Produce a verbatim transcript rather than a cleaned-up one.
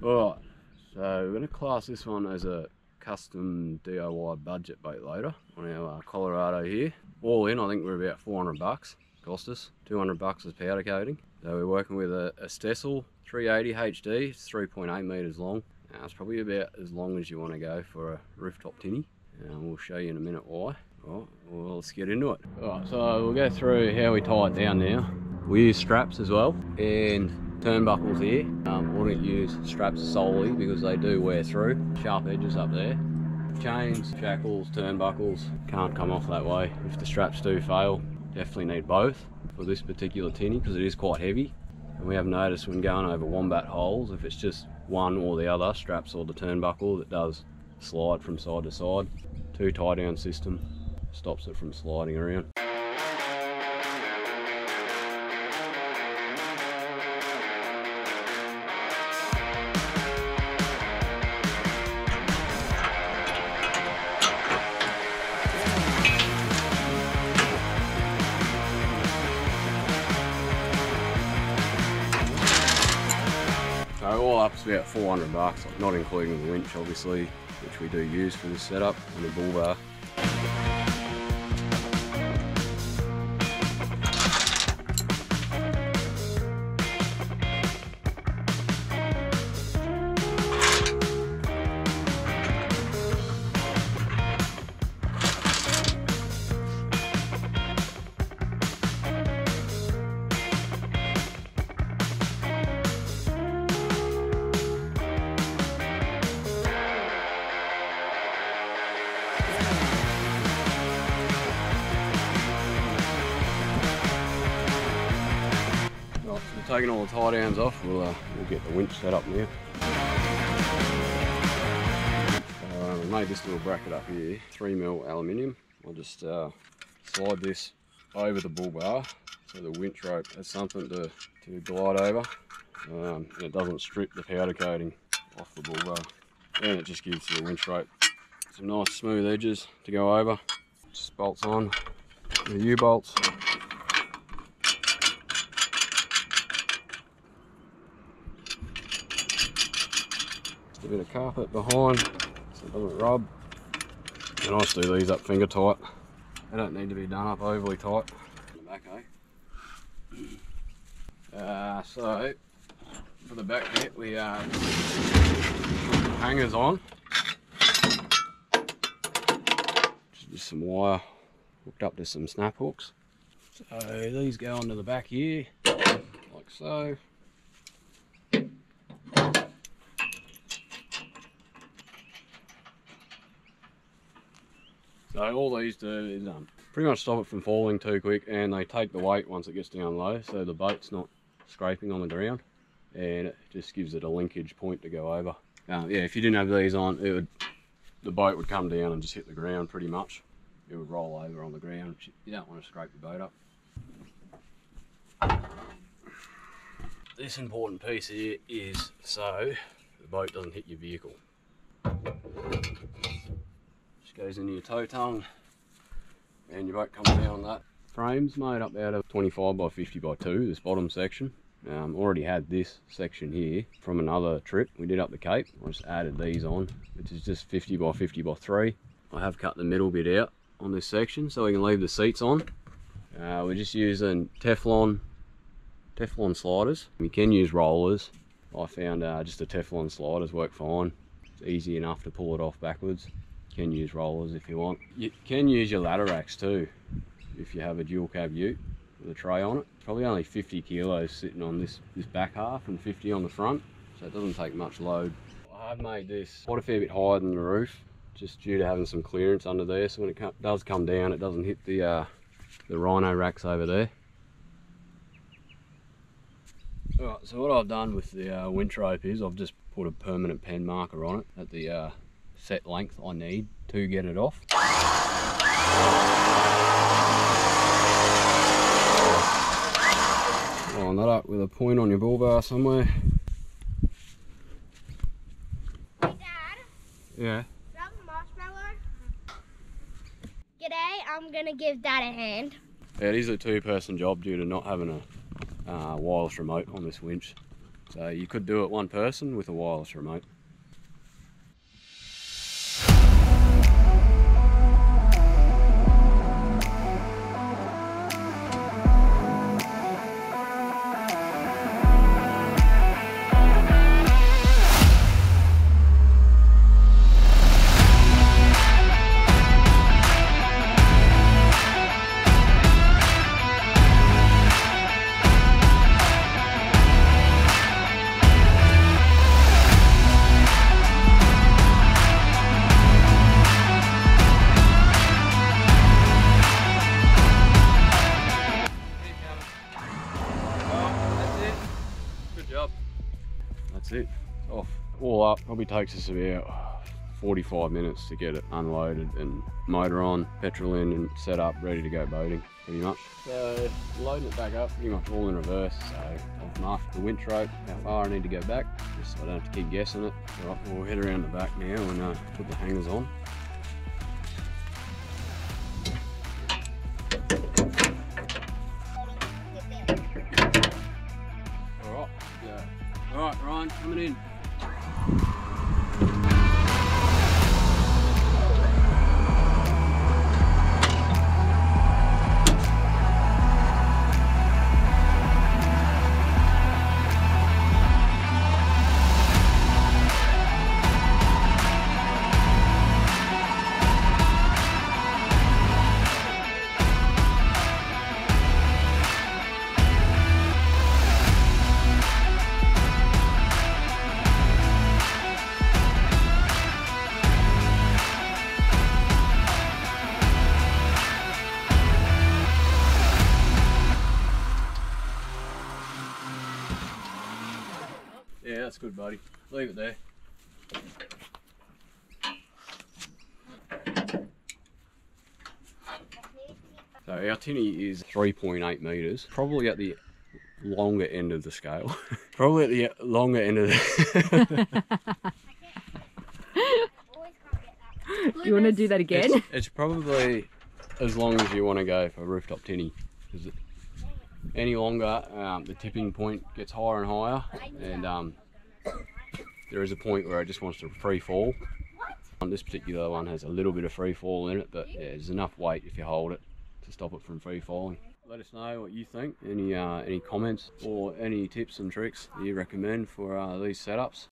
Alright, so we're going to class this one as a custom D I Y budget bait loader on our uh, Colorado here. All in, I think we're about four hundred bucks. Cost us two hundred bucks as powder coating. So we're working with a, a Stessl three eighty H D. It's three point eight meters long. Now, it's probably about as long as you want to go for a rooftop tinny, and we'll show you in a minute why. Alright, well, let's get into it. Alright, so we'll go through how we tie it down now. We use straps as well, and turnbuckles here. Um, wouldn't use straps solely because they do wear through. Sharp edges up there. Chains, shackles, turnbuckles can't come off that way. If the straps do fail, definitely need both for this particular tinny because it is quite heavy. And we have noticed when going over wombat holes, if it's just one or the other, straps or the turnbuckle, that does slide from side to side. Two tie down system stops it from sliding around. All up, it's about four hundred bucks, not including the winch obviously, which we do use for this setup, and the bull bar. Taking all the tie downs off, we'll, uh, we'll get the winch set up now. Uh, we made this little bracket up here, three mil aluminium. I'll just uh, slide this over the bull bar so the winch rope has something to, to glide over. Um, and it doesn't strip the powder coating off the bull bar. And it just gives the winch rope some nice smooth edges to go over. Just bolts on, the U-bolts. A bit of carpet behind so it doesn't rub, and I just do these up finger tight. They don't need to be done up overly tight. Back, eh? Uh, so for the back bit we uh, put some hangers on, just some wire hooked up to some snap hooks. So these go onto the back here like so. So all these do is um, pretty much stop it from falling too quick, and they take the weight once it gets down low so the boat's not scraping on the ground, and it just gives it a linkage point to go over. Um, yeah, if you didn't have these on, it would the boat would come down and just hit the ground pretty much. It would roll over on the ground. You don't want to scrape your boat up. This important piece here is so the boat doesn't hit your vehicle. Goes into your tow tongue and your boat comes down on that. Frame's made up out of twenty-five by fifty by two, this bottom section. Um, already had this section here from another trip we did up the Cape. I just added these on, which is just fifty by fifty by three. I have cut the middle bit out on this section so we can leave the seats on. Uh, we're just using Teflon, Teflon sliders. You can use rollers. I found uh, just the Teflon sliders work fine. It's easy enough to pull it off backwards. You can use rollers if you want. You can use your ladder racks too if you have a dual cab ute with a tray on it. Probably only fifty kilos sitting on this this back half and fifty on the front, so it doesn't take much load. I've made this quite a fair bit higher than the roof just due to having some clearance under there, so when it does come down it doesn't hit the uh, the rhino racks over there. Alright, so what I've done with the uh, winch rope is I've just put a permanent pen marker on it at the uh, set length I need to get it off. Line that up with a point on your bull bar somewhere. Hey Dad. Yeah. Grab a marshmallow. G'day, I'm gonna give Dad a hand. Yeah, it is a two person job due to not having a uh, wireless remote on this winch. So you could do it one person with a wireless remote. That's it, it's off. All up, probably takes us about forty-five minutes to get it unloaded and motor on, petrol in and set up, ready to go boating, pretty much. So loading it back up, pretty much all in reverse, so I've marked the winch rope, how far I need to go back, just so I don't have to keep guessing it. Right, we'll head around the back now and uh, put the hangers on. Alright, Ryan, coming in. Yeah, that's good, buddy. Leave it there. So our tinny is three point eight metres, probably at the longer end of the scale. Probably at the longer end of the... You want to do that again? It's, it's probably as long as you want to go for a rooftop tinny. Any longer, um, the tipping point gets higher and higher, and um, there is a point where it just wants to free fall. Um, this particular one has a little bit of free fall in it, but yeah, there's enough weight if you hold it to stop it from free falling. Let us know what you think, any, uh, any comments or any tips and tricks that you recommend for uh, these setups.